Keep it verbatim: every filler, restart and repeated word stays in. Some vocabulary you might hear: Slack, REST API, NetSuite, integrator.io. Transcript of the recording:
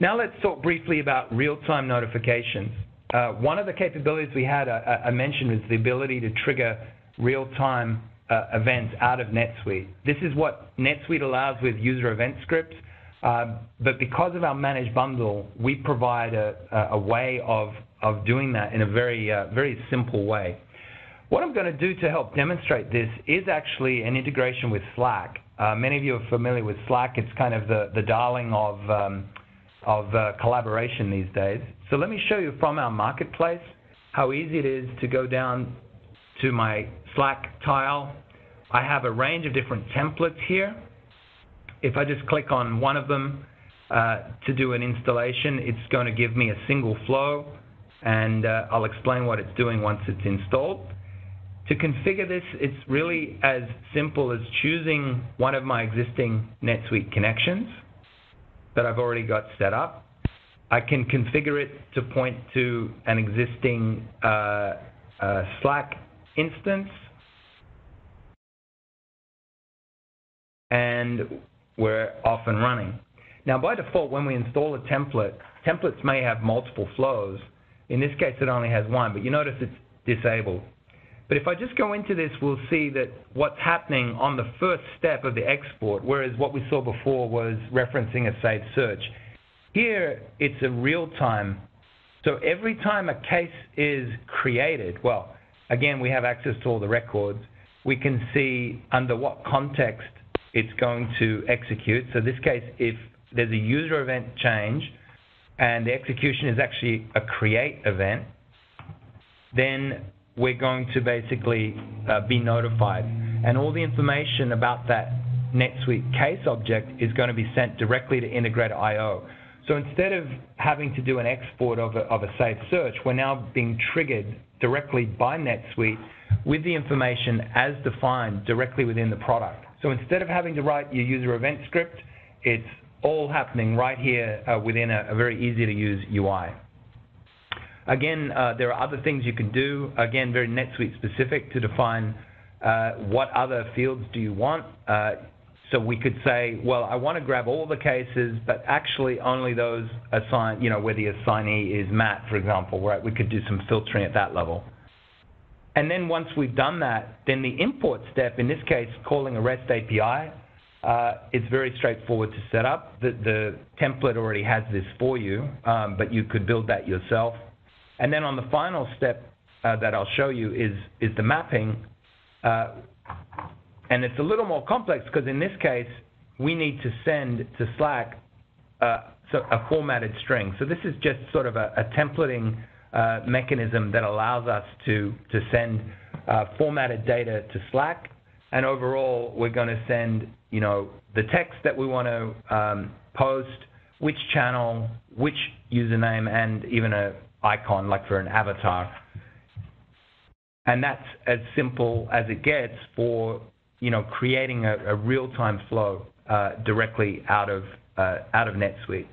Now let's talk briefly about real-time notifications. Uh, one of the capabilities we had, uh, I mentioned, is the ability to trigger real-time uh, events out of NetSuite. This is what NetSuite allows with user event scripts, uh, but because of our managed bundle, we provide a, a way of, of doing that in a very, uh, very simple way. What I'm going to do to help demonstrate this is actually an integration with Slack. Uh, many of you are familiar with Slack. It's kind of the, the darling of um, of uh, collaboration these days. So let me show you from our marketplace how easy it is to go down to my Slack tile. I have a range of different templates here. If I just click on one of them uh, to do an installation, it's going to give me a single flow, and uh, I'll explain what it's doing once it's installed. To configure this, it's really as simple as choosing one of my existing NetSuite connections that I've already got set up. I can configure it to point to an existing uh, uh, Slack instance, and we're off and running. Now, by default, when we install a template, templates may have multiple flows. In this case, it only has one, but you notice it's disabled. But if I just go into this, we'll see that what's happening on the first step of the export, whereas what we saw before was referencing a saved search. Here, it's a real time. So every time a case is created, well, again, we have access to all the records. We can see under what context it's going to execute. So in this case, if there's a user event change and the execution is actually a create event, then we're going to basically uh, be notified. And all the information about that NetSuite case object is going to be sent directly to integrator dot I O. So instead of having to do an export of a, of a saved search, we're now being triggered directly by NetSuite with the information as defined directly within the product. So instead of having to write your user event script, it's all happening right here uh, within a, a very easy to use U I. Again, uh, there are other things you can do, again, very NetSuite specific, to define uh, what other fields do you want. Uh, so we could say, well, I want to grab all the cases, but actually only those assigned, you know, where the assignee is Matt, for example, right? We could do some filtering at that level. And then once we've done that, then the import step, in this case, calling a REST A P I, uh, it's very straightforward to set up. The, the template already has this for you, um, but you could build that yourself. And then on the final step uh, that I'll show you is, is the mapping. Uh, and it's a little more complex because in this case, we need to send to Slack uh, so a formatted string. So this is just sort of a, a templating uh, mechanism that allows us to, to send uh, formatted data to Slack. And overall, we're going to send, you know, the text that we want to um, post, which channel, which username, and even a icon, like for an avatar. And that's as simple as it gets for, you know, creating a, a real-time flow uh, directly out of, uh, out of NetSuite.